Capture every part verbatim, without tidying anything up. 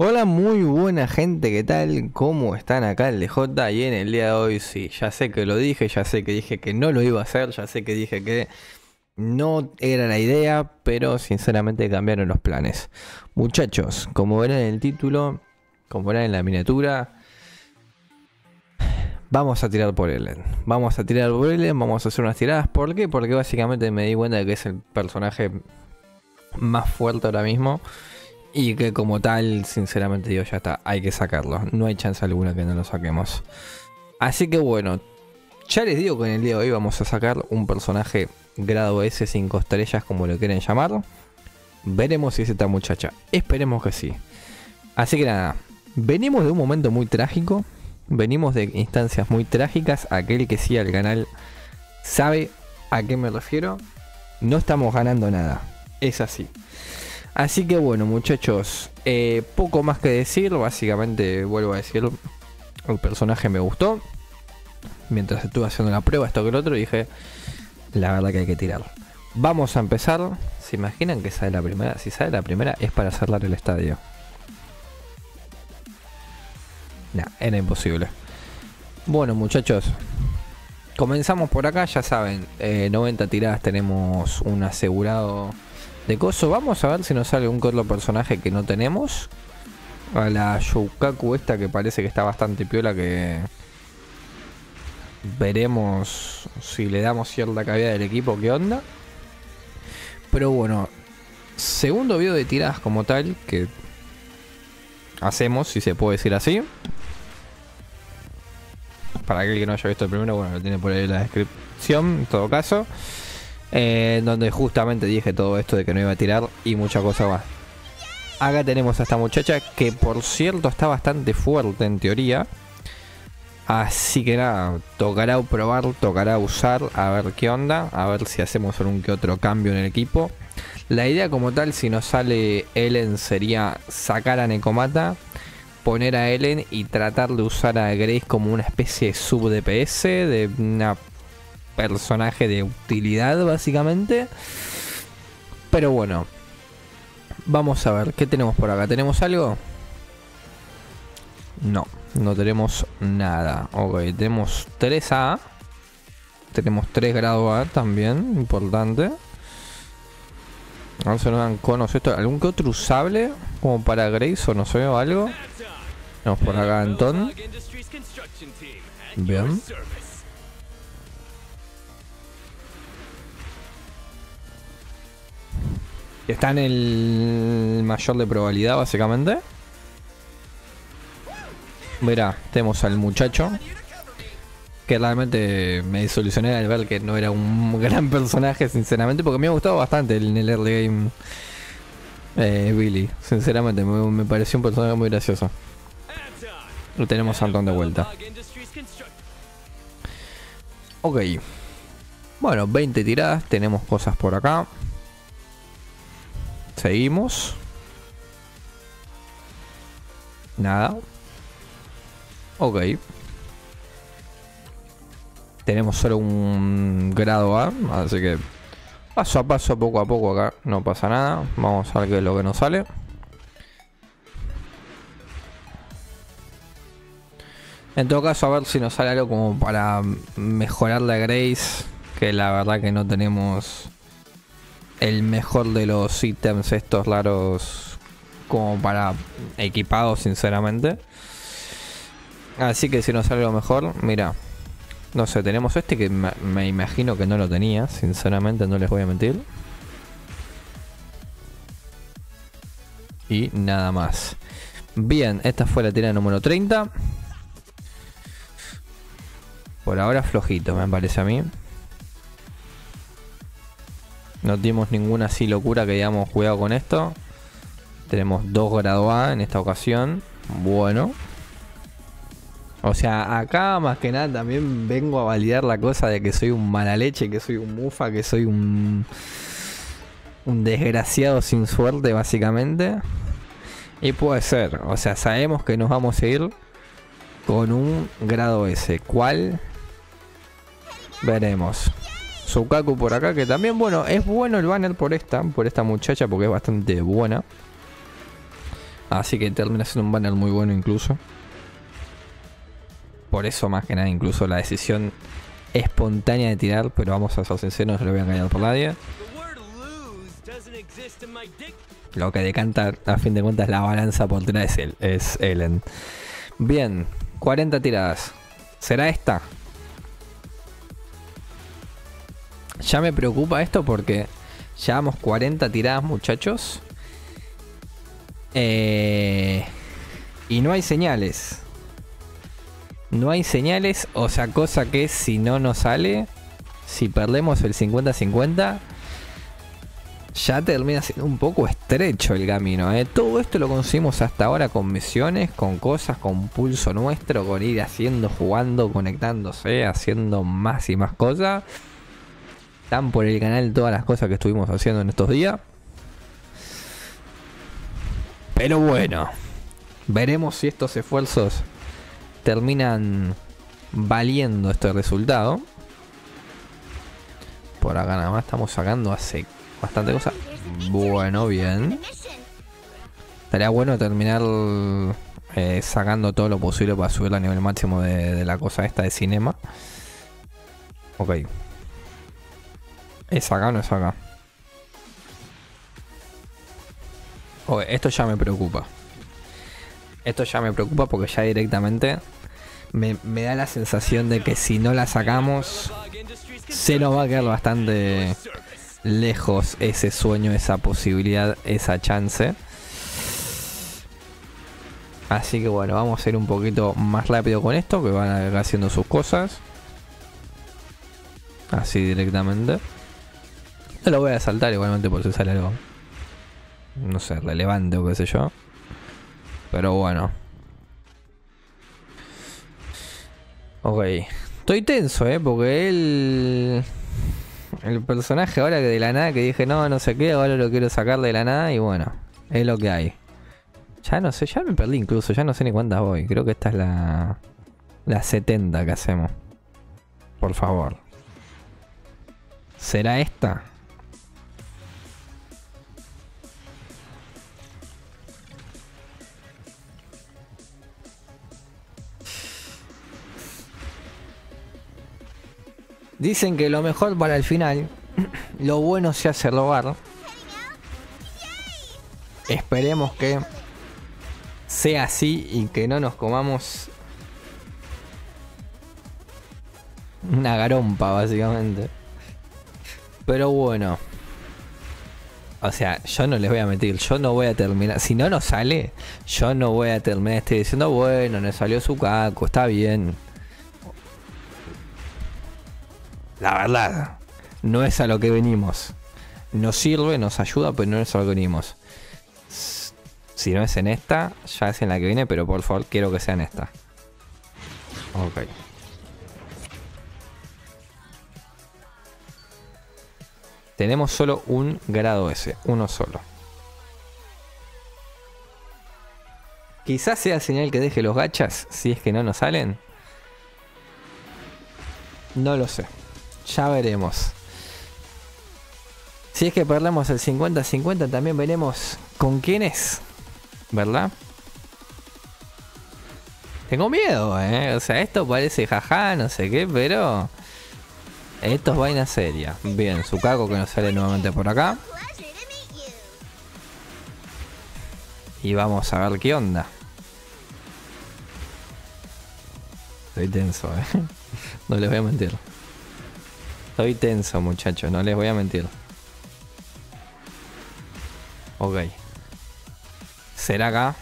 Hola, muy buena gente, ¿qué tal? ¿Cómo están? Acá el D J, y en el día de hoy sí, ya sé que lo dije, ya sé que dije que no lo iba a hacer, ya sé que dije que no era la idea, pero sinceramente cambiaron los planes. Muchachos, como verán en el título, como verán en la miniatura, vamos a tirar por Ellen. Vamos a tirar por Ellen, vamos a hacer unas tiradas. ¿Por qué? Porque básicamente me di cuenta de que es el personaje más fuerte ahora mismo. Y que como tal, sinceramente digo, ya está, hay que sacarlo. No hay chance alguna que no lo saquemos. Así que bueno, ya les digo que en el día de hoy vamos a sacar un personaje grado S, cinco estrellas, como lo quieren llamar. Veremos si es esta muchacha, esperemos que sí. Así que nada, venimos de un momento muy trágico, venimos de instancias muy trágicas. Aquel que siga el canal sabe a qué me refiero. No estamos ganando nada, es así. Así que bueno, muchachos, eh, poco más que decir. Básicamente, vuelvo a decir, el personaje me gustó. Mientras estuve haciendo la prueba, esto que el otro, dije, la verdad que hay que tirar. Vamos a empezar. ¿Se imaginan que sale la primera? Si sale la primera, es para cerrar el estadio. Nah, era imposible. Bueno, muchachos, comenzamos por acá, ya saben, eh, noventa tiradas, tenemos un asegurado de coso. Vamos a ver si nos sale un otro personaje que no tenemos. A la Yukaku esta, que parece que está bastante piola, que veremos si le damos cierta cabida del equipo, qué onda. Pero bueno, segundo video de tiradas como tal que hacemos, si se puede decir así. Para aquel que no haya visto el primero, bueno, lo tiene por ahí en la descripción, en todo caso. Eh, donde justamente dije todo esto de que no iba a tirar y mucha cosa más. Acá tenemos a esta muchacha, que por cierto está bastante fuerte en teoría. Así que nada, tocará probar, tocará usar, a ver qué onda, a ver si hacemos algún que otro cambio en el equipo. La idea como tal, si nos sale Ellen, sería sacar a Nekomata, poner a Ellen y tratar de usar a Grace como una especie de sub D P S, de una personaje de utilidad básicamente. Pero bueno, vamos a ver qué tenemos por acá. ¿Tenemos algo? No, no tenemos nada. Ok, tenemos tres A, tenemos tres grados A también, importante. No se nos dan conos esto. ¿Algún que otro usable? Como para Grace o no sé o algo. Tenemos por acá Antón. Bien. Está en el mayor de probabilidad, básicamente. Mirá, tenemos al muchacho, que realmente me desilusioné al ver que no era un gran personaje, sinceramente, porque me ha gustado bastante en el early game. Eh, Willy, sinceramente, me, me pareció un personaje muy gracioso. Lo tenemos a Antón de vuelta. Ok. Bueno, veinte tiradas, tenemos cosas por acá. Seguimos. Nada. Ok. Tenemos solo un grado A, así que paso a paso, poco a poco acá. No pasa nada. Vamos a ver qué es lo que nos sale. En todo caso, a ver si nos sale algo como para mejorar la Grace, que la verdad que no tenemos el mejor de los ítems estos raros como para equipados, sinceramente. Así que si nos sale lo mejor, mira, no sé, tenemos este que me, me imagino que no lo tenía, sinceramente, no les voy a mentir. Y nada más. Bien, esta fue la tira número treinta. Por ahora flojito, me parece a mí. No dimos ninguna así locura que digamos, cuidado con esto. Tenemos dos grados A en esta ocasión. Bueno. O sea, acá más que nada también vengo a validar la cosa de que soy un mala leche, que soy un mufa, que soy un, un desgraciado sin suerte, básicamente. Y puede ser. O sea, sabemos que nos vamos a ir con un grado S. ¿Cuál? Veremos. Sukako por acá, que también, bueno, es bueno el banner por esta, por esta muchacha, porque es bastante buena. Así que termina siendo un banner muy bueno incluso. Por eso más que nada incluso la decisión espontánea de tirar, pero vamos a ser sinceros, no se lo voy a engañar por nadie. Lo que decanta a fin de cuentas la balanza por tirar es, el, es Ellen. Bien, cuarenta tiradas. ¿Será esta? Ya me preocupa esto porque llevamos cuarenta tiradas, muchachos. Eh, y no hay señales. No hay señales, o sea, cosa que si no nos sale, si perdemos el cincuenta cincuenta, ya termina siendo un poco estrecho el camino, ¿eh? Todo esto lo conseguimos hasta ahora con misiones, con cosas, con pulso nuestro, con ir haciendo, jugando, conectándose, haciendo más y más cosas. Están por el canal todas las cosas que estuvimos haciendo en estos días. Pero bueno, veremos si estos esfuerzos terminan valiendo este resultado. Por acá nada más estamos sacando hace bastante cosa. Bueno, bien. Estaría bueno terminar eh, sacando todo lo posible para subir a nivel máximo de, de la cosa esta de cinema. Ok. ¿Es acá o no es acá? Ok, esto ya me preocupa. Esto ya me preocupa porque ya directamente me, me da la sensación de que si no la sacamos se nos va a quedar bastante lejos ese sueño, esa posibilidad, esa chance. Así que bueno, vamos a ir un poquito más rápido con esto, que van a ir haciendo sus cosas. Así directamente. No lo voy a saltar igualmente por si sale algo, no sé, relevante o qué sé yo. Pero bueno. Ok. Estoy tenso, eh, porque él... El personaje ahora que de la nada que dije no, no sé qué, ahora lo quiero sacar de la nada y bueno, es lo que hay. Ya no sé, ya me perdí incluso, ya no sé ni cuántas voy. Creo que esta es la... la setenta que hacemos. Por favor. ¿Será esta? Dicen que lo mejor para el final, lo bueno se hace robar. Esperemos que sea así y que no nos comamos una garompa básicamente. Pero bueno, o sea, yo no les voy a mentir, yo no voy a terminar, si no nos sale, yo no voy a terminar, estoy diciendo bueno, nos salió Tsukaku, está bien. La verdad, no es a lo que venimos. Nos sirve, nos ayuda, pero no es a lo que venimos. Si no es en esta, ya es en la que viene, pero por favor quiero que sea en esta. Ok. Tenemos solo un grado ese, uno solo. Quizás sea señal que deje los gachas, si es que no nos salen. No lo sé. Ya veremos. Si es que perdemos el cincuenta cincuenta, también veremos con quién es, ¿verdad? Tengo miedo, ¿eh? O sea, esto parece jaja, no sé qué, pero... esto es vaina seria. Bien, Tsukaku que nos sale nuevamente por acá. Y vamos a ver qué onda. Estoy tenso, ¿eh? No les voy a mentir. Estoy tenso, muchachos, no les voy a mentir. Ok. ¿Será acá?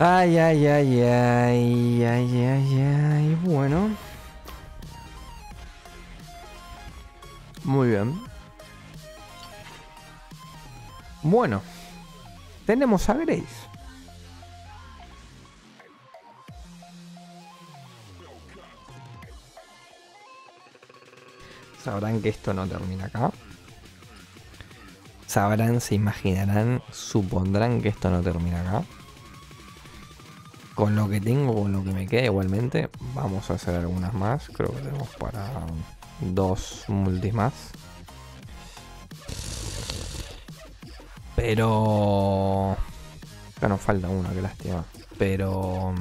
Ay, ay, ay, ay, ay, ay, ay, bueno. Muy bien. Bueno, tenemos a Grace. Sabrán que esto no termina acá. Sabrán, se imaginarán, supondrán que esto no termina acá. Con lo que tengo, con lo que me queda igualmente, vamos a hacer algunas más. Creo que tenemos para dos multis más. Pero... acá nos falta una, qué lástima. Pero...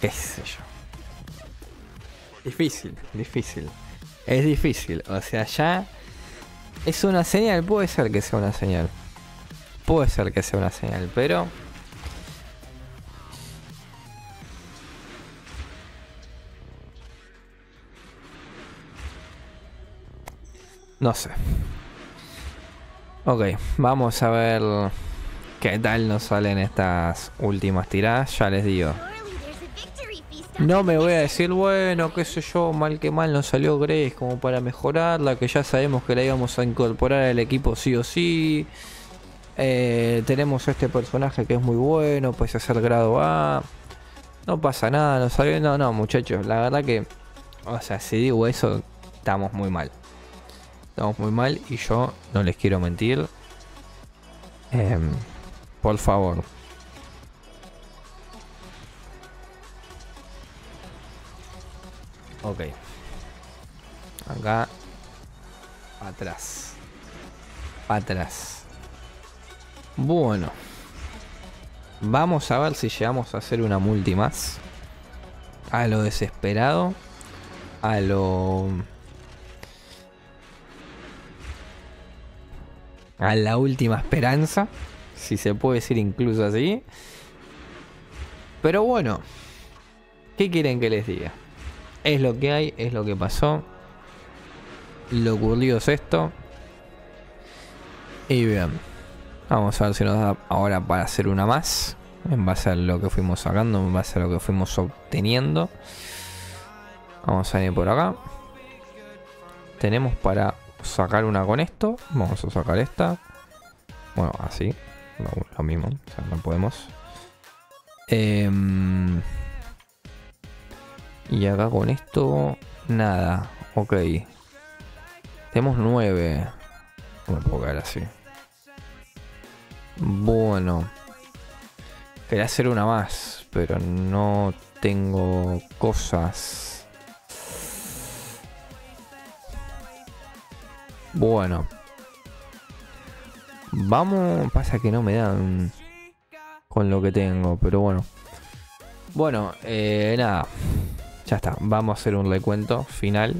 qué sé yo. Difícil, difícil. Es difícil, o sea, ya... es una señal, puede ser que sea una señal. Puede ser que sea una señal, pero... no sé. Ok, vamos a ver qué tal nos salen estas últimas tiradas, ya les digo. No me voy a decir, bueno, qué sé yo, mal que mal nos salió Grace como para mejorarla, que ya sabemos que la íbamos a incorporar al equipo sí o sí. Eh, tenemos este personaje que es muy bueno, puedes hacer grado A. No pasa nada, no salió. No, no, muchachos, la verdad que, o sea, si digo eso, estamos muy mal. Estamos muy mal y yo no les quiero mentir. Eh, por favor. Ok, acá, atrás, atrás. Bueno, vamos a ver si llegamos a hacer una multi más. A lo desesperado, a lo... a la última esperanza, si se puede decir incluso así. Pero bueno, ¿qué quieren que les diga? Es lo que hay, es lo que pasó. Lo ocurrido es esto. Y bien, vamos a ver si nos da ahora para hacer una más. En base a lo que fuimos sacando, en base a lo que fuimos obteniendo. Vamos a ir por acá. Tenemos para sacar una con esto. Vamos a sacar esta. Bueno, así. No, lo mismo, o sea, no podemos. Eh... Y acá con esto, nada. Ok. Tenemos nueve. No me puedo quedar así. Bueno. Quería hacer una más, pero no tengo cosas. Bueno. Vamos. Pasa que no me dan con lo que tengo, pero bueno. Bueno, eh, nada. Ya está, vamos a hacer un recuento final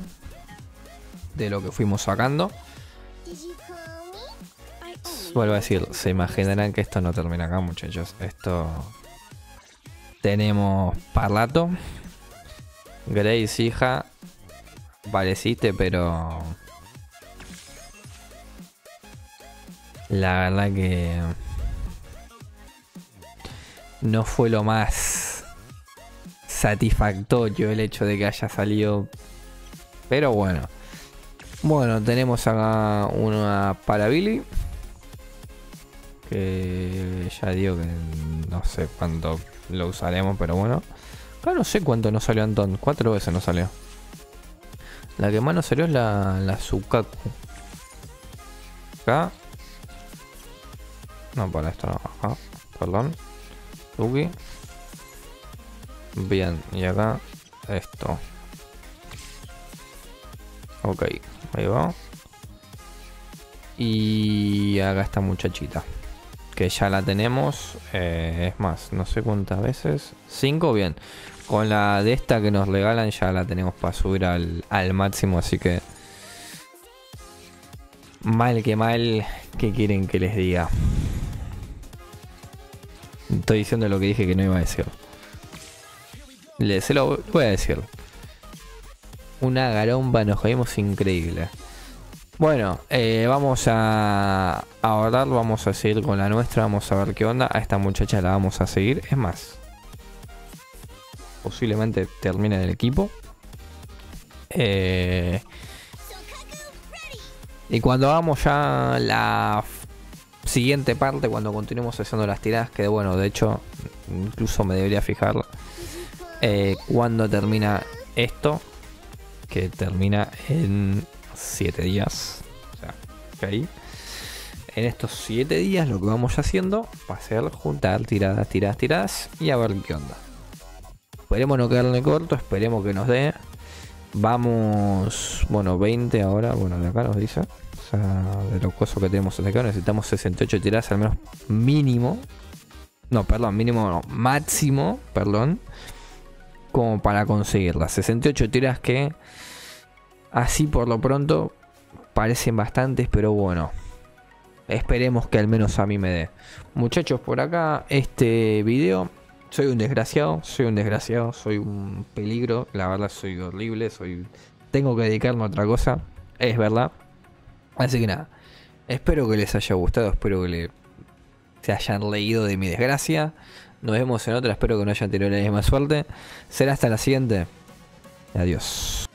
de lo que fuimos sacando. Vuelvo a decir, se imaginarán que esto no termina acá, muchachos. Esto tenemos parlato. Grace, hija, pareciste, pero la verdad que no fue lo más satisfactorio el hecho de que haya salido, pero bueno. Bueno, tenemos acá una para Willy, que ya digo que no sé cuánto lo usaremos, pero bueno. Acá no sé cuánto nos salió Antón, cuatro veces nos salió. La que más nos salió es la, la Tsukaku. Acá no, para esto no, acá, perdón, Tsuki. Bien, y acá esto. Ok, ahí va. Y acá esta muchachita, que ya la tenemos. Eh, es más, no sé cuántas veces. Cinco, bien. Con la de esta que nos regalan ya la tenemos para subir al, al máximo. Así que... mal que mal, ¿qué quieren que les diga? Estoy diciendo lo que dije que no iba a decir. Le, se lo voy a decir. Una garomba nos jodimos increíble. Bueno, eh, vamos a ahorrar, vamos a seguir con la nuestra, vamos a ver qué onda. A esta muchacha la vamos a seguir, es más, posiblemente termine en el equipo. Eh, y cuando hagamos ya la siguiente parte, cuando continuemos haciendo las tiradas, que bueno, de hecho, incluso me debería fijar eh, cuando termina esto, que termina en siete días, o sea, que ahí en estos siete días lo que vamos haciendo va a ser juntar tiradas, tiradas, tiradas y a ver qué onda. Esperemos no quedarle corto, esperemos que nos dé. Vamos, bueno, veinte ahora, bueno, de acá nos dice, o sea, de los cosos que tenemos hasta acá necesitamos sesenta y ocho tiradas al menos mínimo, no, perdón, mínimo no, máximo, perdón, como para conseguirlas, sesenta y ocho tiras que... Así por lo pronto parecen bastantes, pero bueno, esperemos que al menos a mí me dé. Muchachos, por acá este video, soy un desgraciado, soy un desgraciado, soy un peligro, la verdad soy horrible, soy tengo que dedicarme a otra cosa, es verdad. Así que nada, espero que les haya gustado, espero que le... se hayan leído de mi desgracia. Nos vemos en otra, espero que no hayan tenido la misma suerte. Será hasta la siguiente. Adiós.